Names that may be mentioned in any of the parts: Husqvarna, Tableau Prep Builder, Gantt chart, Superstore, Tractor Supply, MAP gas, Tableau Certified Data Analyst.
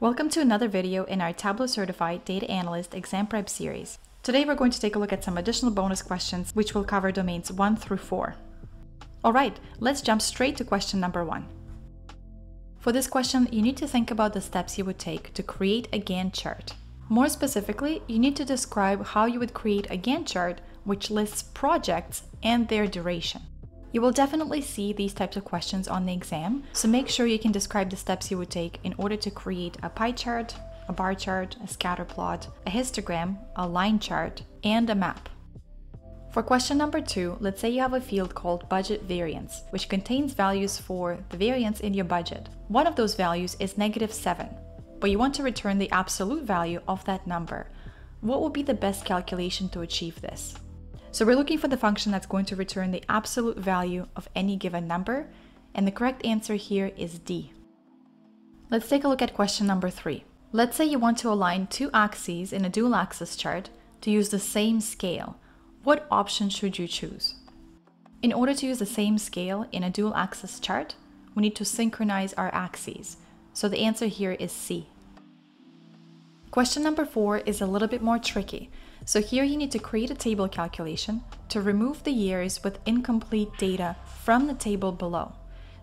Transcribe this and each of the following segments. Welcome to another video in our Tableau Certified Data Analyst Exam Prep series. Today we're going to take a look at some additional bonus questions which will cover domains 1 through 4. Alright, let's jump straight to question number 1. For this question, you need to think about the steps you would take to create a Gantt chart. More specifically, you need to describe how you would create a Gantt chart which lists projects and their duration. You will definitely see these types of questions on the exam, so make sure you can describe the steps you would take in order to create a pie chart, a bar chart, a scatter plot, a histogram, a line chart, and a map. For question number 2, let's say you have a field called budget variance, which contains values for the variance in your budget. One of those values is -7, but you want to return the absolute value of that number. What would be the best calculation to achieve this? So we're looking for the function that's going to return the absolute value of any given number, and the correct answer here is D. Let's take a look at question number 3. Let's say you want to align two axes in a dual axis chart to use the same scale. What option should you choose? In order to use the same scale in a dual axis chart, we need to synchronize our axes. So the answer here is C. Question number 4 is a little bit more tricky. So here you need to create a table calculation to remove the years with incomplete data from the table below.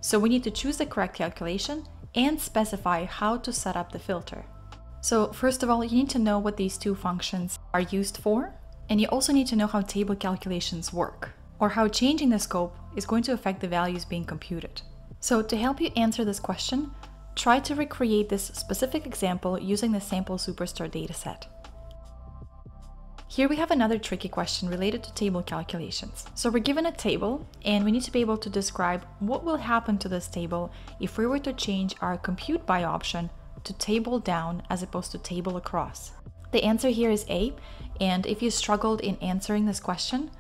So we need to choose the correct calculation and specify how to set up the filter. So first of all, you need to know what these two functions are used for, and you also need to know how table calculations work, or how changing the scope is going to affect the values being computed. So to help you answer this question, try to recreate this specific example using the sample Superstore dataset. Here we have another tricky question related to table calculations. So we're given a table, and we need to be able to describe what will happen to this table if we were to change our compute by option to table down as opposed to table across. The answer here is A, and if you struggled in answering this question,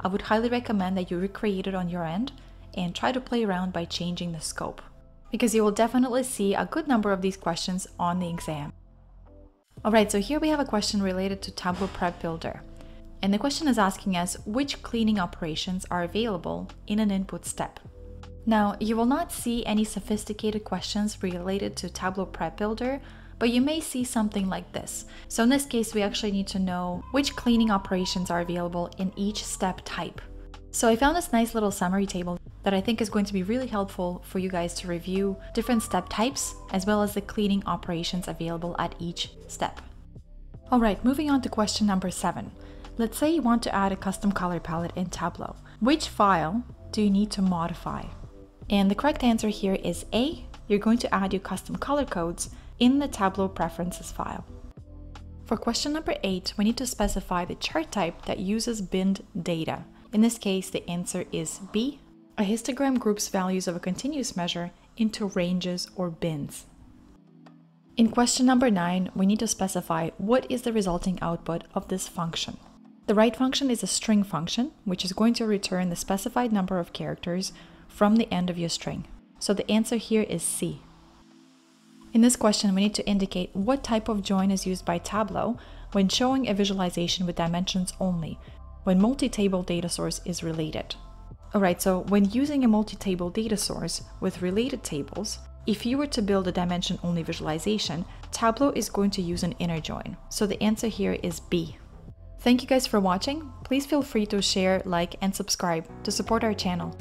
I would highly recommend that you recreate it on your end and try to play around by changing the scope, because you will definitely see a good number of these questions on the exam. Alright, so here we have a question related to Tableau Prep Builder, and the question is asking us which cleaning operations are available in an input step. Now, you will not see any sophisticated questions related to Tableau Prep Builder, but you may see something like this. So in this case, we actually need to know which cleaning operations are available in each step type. So I found this nice little summary table that I think is going to be really helpful for you guys to review different step types, as well as the cleaning operations available at each step. Alright, moving on to question number 7. Let's say you want to add a custom color palette in Tableau. Which file do you need to modify? And the correct answer here is A. You're going to add your custom color codes in the Tableau preferences file. For question number 8, we need to specify the chart type that uses binned data. In this case, the answer is B. A histogram groups values of a continuous measure into ranges or bins. In question number 9, we need to specify what is the resulting output of this function. The right function is a string function, which is going to return the specified number of characters from the end of your string. So the answer here is C. In this question, we need to indicate what type of join is used by Tableau when showing a visualization with dimensions only, when multi-table data source is related. Alright, so when using a multi-table data source with related tables, if you were to build a dimension-only visualization, Tableau is going to use an inner join. So the answer here is B. Thank you guys for watching. Please feel free to share, like, and subscribe to support our channel.